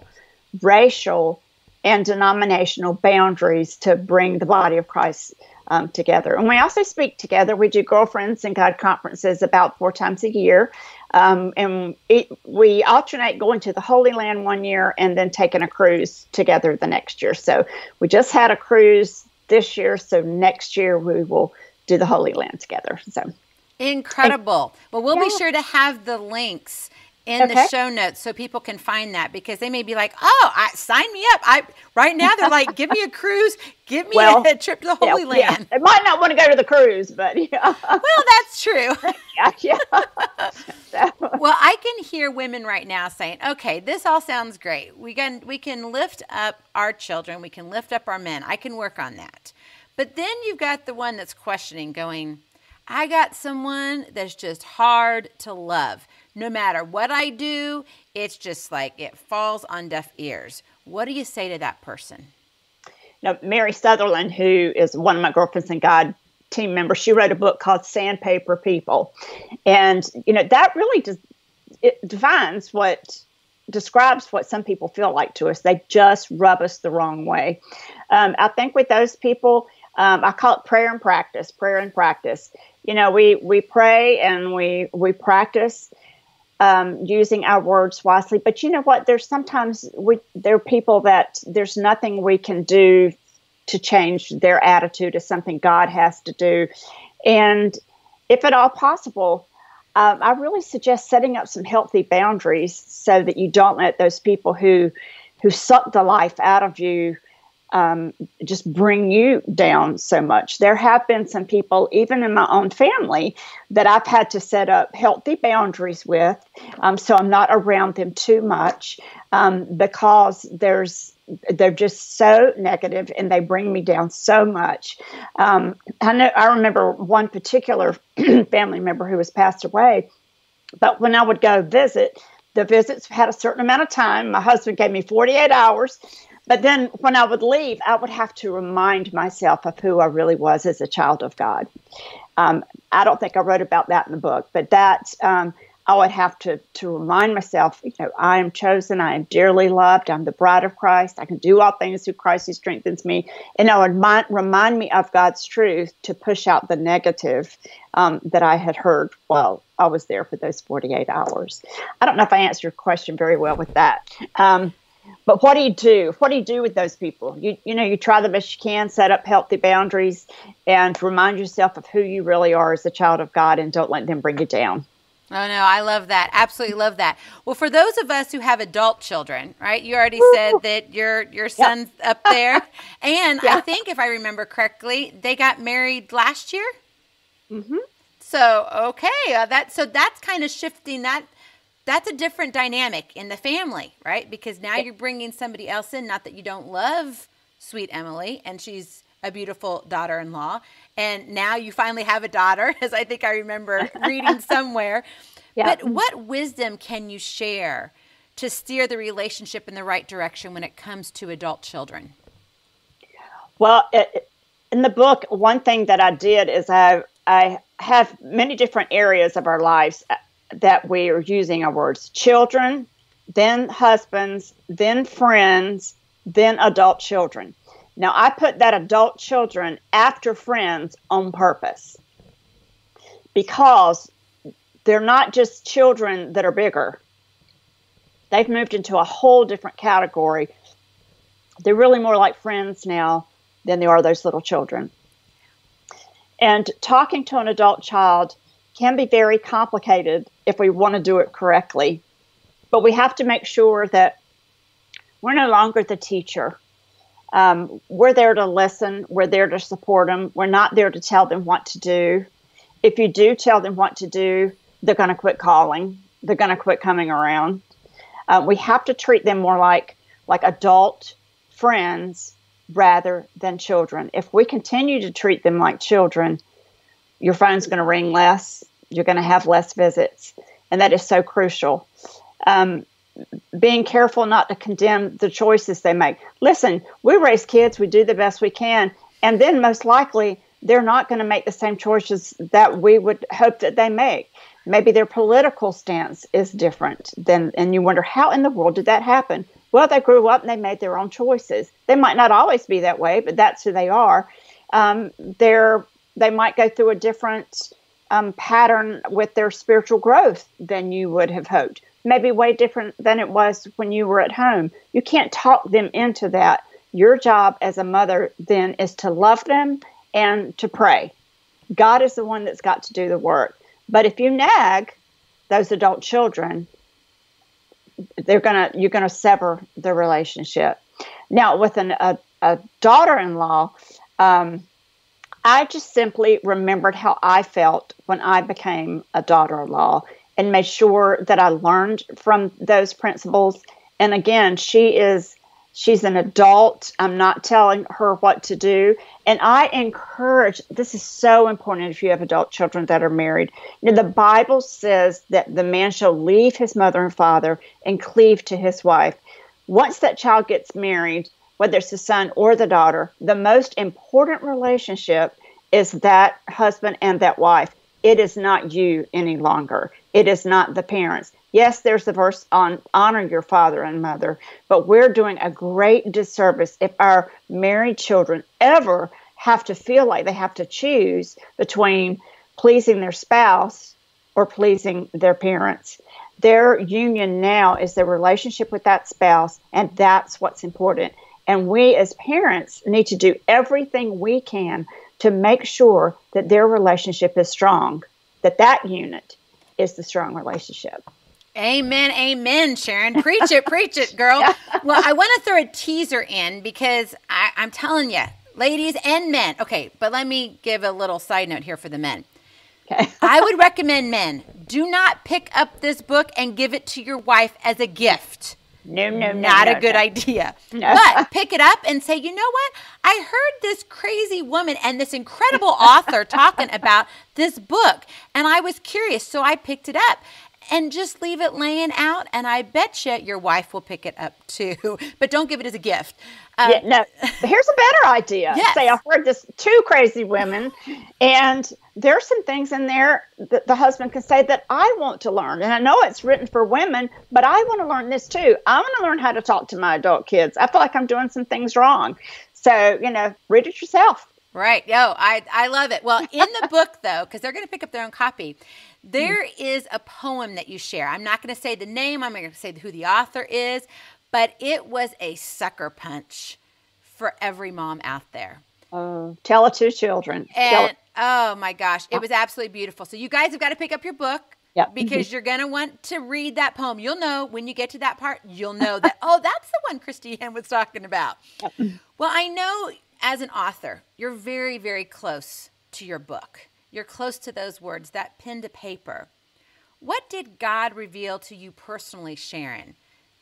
racial, and denominational boundaries to bring the body of Christ um, together. And we also speak together. We do Girlfriends in God conferences about four times a year. Um, and it, we alternate going to the Holy Land one year and then taking a cruise together the next year. So we just had a cruise this year. So next year we will do the Holy Land together. So incredible. And, well, we'll yeah. be sure to have the links in okay. the show notes so people can find that, because they may be like, oh, I, sign me up. I Right now they're like, give me a cruise, give me well, a trip to the Holy yeah, Land. Yeah. They might not want to go to the cruise, but yeah. Well, that's true. yeah, yeah. So. Well, I can hear women right now saying, okay, this all sounds great. We can, we can lift up our children. We can lift up our men. I can work on that. But then you've got the one that's questioning going, I got someone that's just hard to love. No matter what I do, it's just like it falls on deaf ears. What do you say to that person? Now, Mary Sutherland, who is one of my Girlfriends in God team members, she wrote a book called Sandpaper People. And, you know, that really does, it defines what, describes what some people feel like to us. They just rub us the wrong way. Um, I think with those people, um, I call it prayer and practice, prayer and practice. You know, we, we pray and we, we practice Um, using our words wisely. But you know what? There's sometimes we, there are people that there's nothing we can do to change their attitude. It's something God has to do. And if at all possible, um, I really suggest setting up some healthy boundaries so that you don't let those people who, who suck the life out of you um, just bring you down so much. There have been some people, even in my own family, that I've had to set up healthy boundaries with, um, so I'm not around them too much, um, because there's they're just so negative and they bring me down so much. Um, I know I remember one particular family member who has passed away, but when I would go visit, the visits had a certain amount of time. My husband gave me forty-eight hours. But then when I would leave, I would have to remind myself of who I really was as a child of God. Um, I don't think I wrote about that in the book, but that um, I would have to, to remind myself, you know, I am chosen, I am dearly loved, I'm the bride of Christ, I can do all things through Christ who strengthens me. And I would remind, remind me of God's truth to push out the negative um, that I had heard while I was there for those forty-eight hours. I don't know if I answered your question very well with that. Um, But what do you do? What do you do with those people? You you know, you try the best you can, set up healthy boundaries, and remind yourself of who you really are as a child of God, and don't let them bring you down. Oh, no, I love that. Absolutely love that. Well, for those of us who have adult children, right, you already Woo! said that your your son's yeah. up there. And yeah. I think, if I remember correctly, they got married last year? Mm-hmm. So, okay, uh, that so that's kind of shifting that. That's a different dynamic in the family, right? Because now you're bringing somebody else in, not that you don't love sweet Emily, and she's a beautiful daughter-in-law. And now you finally have a daughter, as I think I remember reading somewhere. Yeah. But what wisdom can you share to steer the relationship in the right direction when it comes to adult children? Well, it, in the book, one thing that I did is I, I have many different areas of our lives that we are using our words: children, then husbands, then friends, then adult children. Now, I put that adult children after friends on purpose, because they're not just children that are bigger. They've moved into a whole different category. They're really more like friends now than they are those little children. And talking to an adult child can be very complicated if we want to do it correctly. But we have to make sure that we're no longer the teacher. Um, we're there to listen. We're there to support them. We're not there to tell them what to do. If you do tell them what to do, they're going to quit calling. They're going to quit coming around. Uh, we have to treat them more like, like adult friends rather than children. If we continue to treat them like children, your phone's going to ring less. You're going to have less visits. And that is so crucial. Um, being careful not to condemn the choices they make. Listen, we raise kids. We do the best we can. And then most likely, they're not going to make the same choices that we would hope that they make. Maybe their political stance is different than, and you wonder, how in the world did that happen? Well, they grew up and they made their own choices. They might not always be that way, but that's who they are. Um, they're They might go through a different um, pattern with their spiritual growth than you would have hoped. Maybe way different than it was when you were at home. You can't talk them into that. Your job as a mother then is to love them and to pray. God is the one that's got to do the work. But if you nag those adult children, they're gonna you're gonna sever the relationship. Now, with an, a, a daughter-in-law, um, I just simply remembered how I felt when I became a daughter-in-law and made sure that I learned from those principles. And again, she is, she's an adult. I'm not telling her what to do. And I encourage, this is so important if you have adult children that are married. You know, the Bible says that the man shall leave his mother and father and cleave to his wife. Once that child gets married, whether it's the son or the daughter, the most important relationship is that husband and that wife. It is not you any longer. It is not the parents. Yes, there's the verse on honor your father and mother, but we're doing a great disservice if our married children ever have to feel like they have to choose between pleasing their spouse or pleasing their parents. Their union now is their relationship with that spouse, and that's what's important. And we as parents need to do everything we can to make sure that their relationship is strong, that that unit is the strong relationship. Amen, amen, Sharon. Preach it, preach it, girl. Well, I want to throw a teaser in because I, I'm telling you, ladies and men. Okay, but let me give a little side note here for the men. Okay. I would recommend men, do not pick up this book and give it to your wife as a gift. No, no, no. Not no, a good no. idea. No. But pick it up and say, you know what? I heard this crazy woman and this incredible author talking about this book, and I was curious, so I picked it up. And just leave it laying out, and I bet you your wife will pick it up too. But don't give it as a gift. Um, yeah, no, here's a better idea. Yes. Say, I heard this two crazy women, and there's some things in there that the husband can say that I want to learn. And I know it's written for women, but I want to learn this too. I want to learn how to talk to my adult kids. I feel like I'm doing some things wrong. So, you know, read it yourself. Right. Yo, I, I love it. Well, in the book, though, because they're going to pick up their own copy, there is a poem that you share. I'm not going to say the name. I'm not going to say who the author is, but it was a sucker punch for every mom out there. Oh, tell it to children. And, oh, my gosh. It was absolutely beautiful. So you guys have got to pick up your book. Yep. Because mm-hmm. you're going to want to read that poem. You'll know when you get to that part, you'll know that, oh, that's the one Christiane was talking about. Yep. Well, I know as an author, you're very, very close to your book. You're close to those words, that pen to paper. What did God reveal to you personally, Sharon,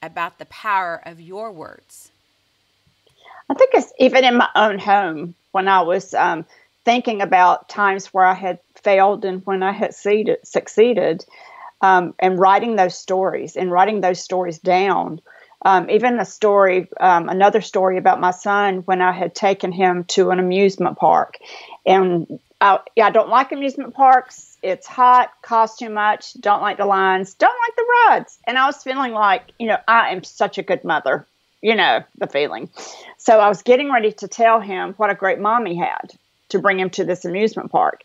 about the power of your words? I think it's even in my own home when I was um, thinking about times where I had failed and when I had succeeded, um, and writing those stories and writing those stories down. Um, even a story, um, another story about my son when I had taken him to an amusement park. And I, I don't like amusement parks. It's hot, costs too much, don't like the lines, don't like the rides. And I was feeling like, you know, I am such a good mother, you know, the feeling. So I was getting ready to tell him what a great mom he had to bring him to this amusement park.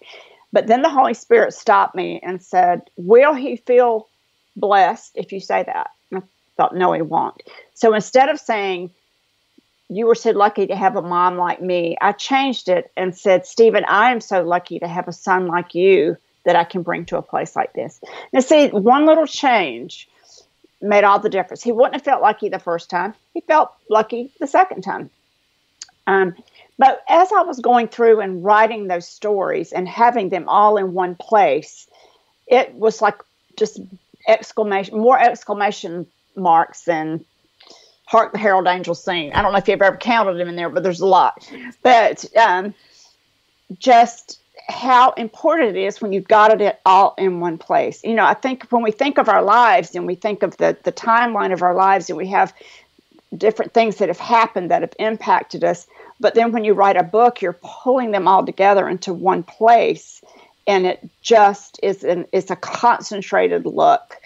But then the Holy Spirit stopped me and said, will he feel blessed if you say that? Thought, no, he won't. So instead of saying, you were so lucky to have a mom like me, I changed it and said, Stephen, I am so lucky to have a son like you that I can bring to a place like this. Now, see, one little change made all the difference. He wouldn't have felt lucky the first time. He felt lucky the second time. Um, but as I was going through and writing those stories and having them all in one place, it was like just exclamation, more exclamation marks and Hark the Herald Angels Sing. I don't know if you've ever counted them in there, but there's a lot. But um, just how important it is when you've got it all in one place. You know, I think when we think of our lives and we think of the, the timeline of our lives and we have different things that have happened that have impacted us, but then when you write a book, you're pulling them all together into one place, and it just is an, it's a concentrated look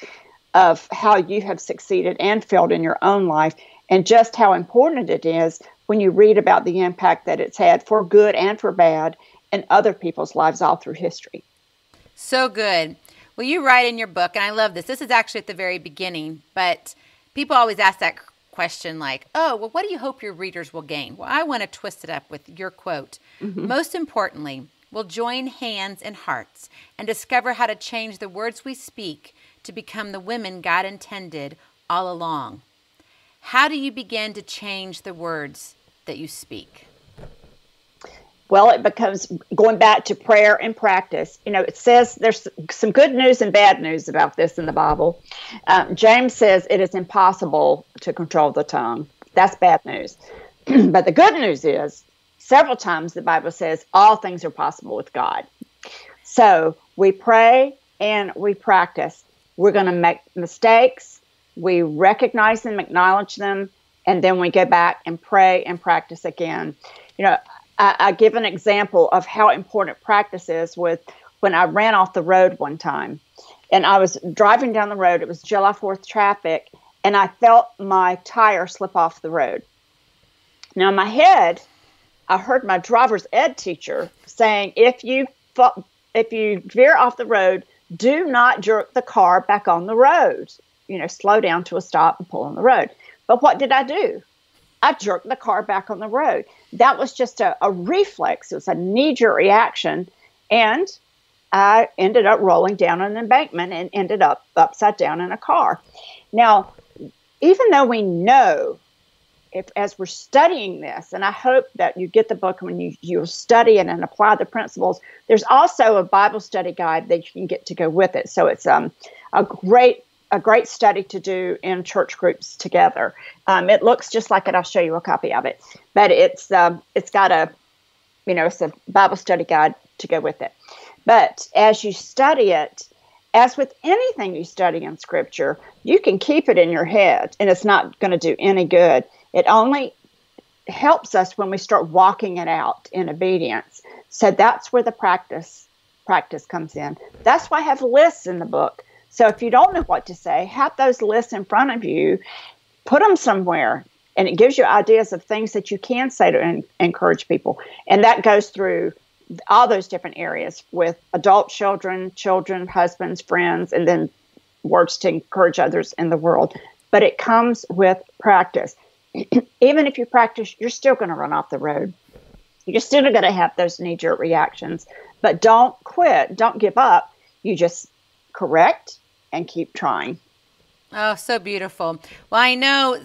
of how you have succeeded and failed in your own life, and just how important it is when you read about the impact that it's had for good and for bad in other people's lives all through history. So good. Well, you write in your book, and I love this. This is actually at the very beginning, but people always ask that question like, oh, well, what do you hope your readers will gain? Well, I want to twist it up with your quote. Mm-hmm. Most importantly, we'll join hands and hearts and discover how to change the words we speak to become the women God intended all along. How do you begin to change the words that you speak? Well, it becomes going back to prayer and practice. You know, it says there's some good news and bad news about this in the Bible. Um, James says it is impossible to control the tongue. That's bad news. But the good news is several times the Bible says all things are possible with God. So we pray and we practice. We're going to make mistakes, we recognize them, acknowledge them, and then we go back and pray and practice again. You know, I, I give an example of how important practice is with when I ran off the road one time. And I was driving down the road, it was July fourth traffic, and I felt my tire slip off the road. Now in my head, I heard my driver's ed teacher saying, if you if you veer off the road, do not jerk the car back on the road. You know, slow down to a stop and pull on the road. But what did I do? I jerked the car back on the road. That was just a, a reflex. It was a knee-jerk reaction. And I ended up rolling down an embankment and ended up upside down in a car. Now, even though we know, if, as we're studying this, and I hope that you get the book when you, you'll study it and apply the principles, there's also a Bible study guide that you can get to go with it. So it's um, a great a great study to do in church groups together. Um, it looks just like it. I'll show you a copy of it. But it's um, it's got a, you know, it's a Bible study guide to go with it. But as you study it, as with anything you study in Scripture, you can keep it in your head, and it's not going to do any good. It only helps us when we start walking it out in obedience. So that's where the practice practice comes in. That's why I have lists in the book. So if you don't know what to say, have those lists in front of you, put them somewhere, and it gives you ideas of things that you can say to en- encourage people. And that goes through all those different areas with adult children, children, husbands, friends, and then words to encourage others in the world. But it comes with practice. Even if you practice, you're still going to run off the road. You're still going to have those knee-jerk reactions. But don't quit. Don't give up. You just correct and keep trying. Oh, so beautiful. Well, I know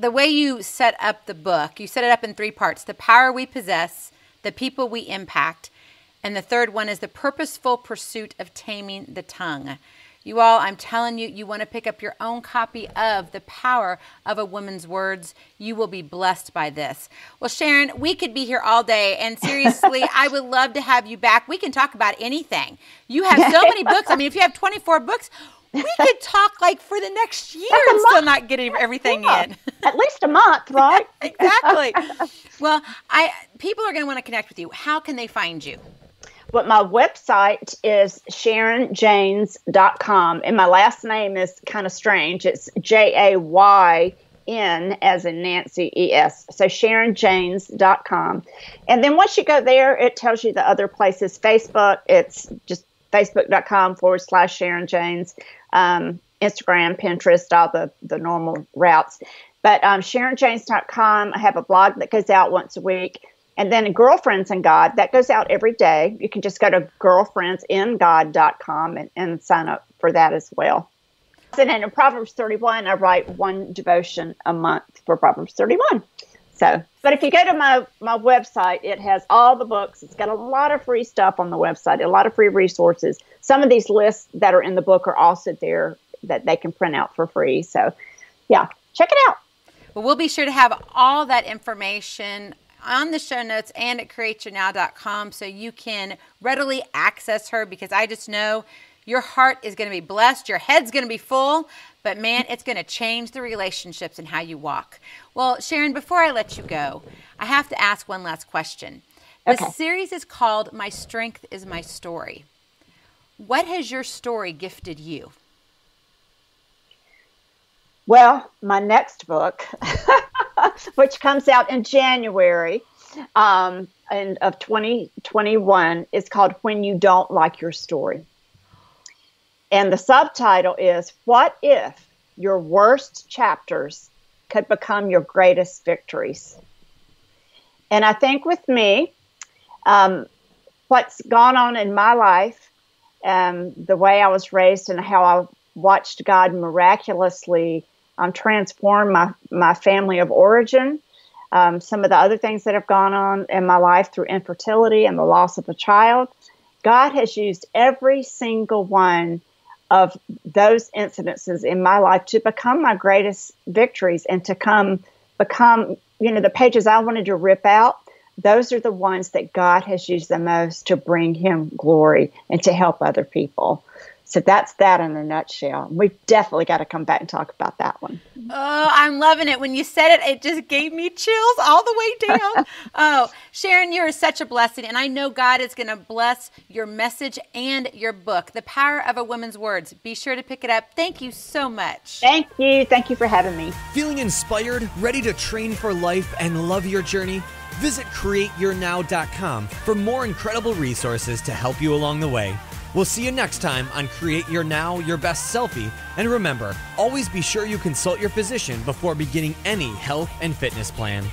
the way you set up the book, you set it up in three parts: the power we possess, the people we impact, and the third one is the purposeful pursuit of taming the tongue. You all, I'm telling you, you want to pick up your own copy of The Power of a Woman's Words. You will be blessed by this. Well, Sharon, we could be here all day, and seriously, I would love to have you back. We can talk about anything. You have so many books. I mean, if you have twenty-four books, we could talk like for the next year and still not get everything yeah. in. At least a month, right? Exactly. Well, I people are going to want to connect with you. How can they find you? But my website is Sharon Jaynes dot com, and my last name is kind of strange. It's J A Y N as in Nancy E S, so Sharon Jaynes dot com. And then once you go there, it tells you the other places. Facebook, it's just Facebook.com forward slash Sharon Jaynes, um, Instagram, Pinterest, all the, the normal routes. But um, Sharon Jaynes dot com, I have a blog that goes out once a week. And then Girlfriends in God, that goes out every day. You can just go to girlfriends and god dot com and, and sign up for that as well. And in Proverbs thirty-one, I write one devotion a month for Proverbs thirty-one. So, but if you go to my, my website, it has all the books. It's got a lot of free stuff on the website, a lot of free resources. Some of these lists that are in the book are also there that they can print out for free. So, yeah, check it out. Well, we'll be sure to have all that information on the show notes and at create your now dot com so you can readily access her, because I just know your heart is going to be blessed, your head's going to be full, but man, it's going to change the relationships and how you walk. Well, Sharon, before I let you go, I have to ask one last question. This okay. series is called My Strength is My Story. What has your story gifted you? Well, my next book, which comes out in January um, and of twenty twenty-one, is called When You Don't Like Your Story. And the subtitle is, What If Your Worst Chapters Could Become Your Greatest Victories? And I think with me, um, what's gone on in my life, um, the way I was raised and how I watched God miraculously Um, transform my, my family of origin, um, some of the other things that have gone on in my life through infertility and the loss of a child. God has used every single one of those incidences in my life to become my greatest victories and to come become, you know, the pages I wanted to rip out. Those are the ones that God has used the most to bring him glory and to help other people. So that's that in a nutshell. We've definitely got to come back and talk about that one. Oh, I'm loving it. When you said it, it just gave me chills all the way down. Oh, Sharon, you're such a blessing. And I know God is going to bless your message and your book, The Power of a Woman's Words. Be sure to pick it up. Thank you so much. Thank you. Thank you for having me. Feeling inspired, ready to train for life, and love your journey? Visit create your now dot com for more incredible resources to help you along the way. We'll see you next time on Create Your Now, Your Best Selfie. And remember, always be sure you consult your physician before beginning any health and fitness plan.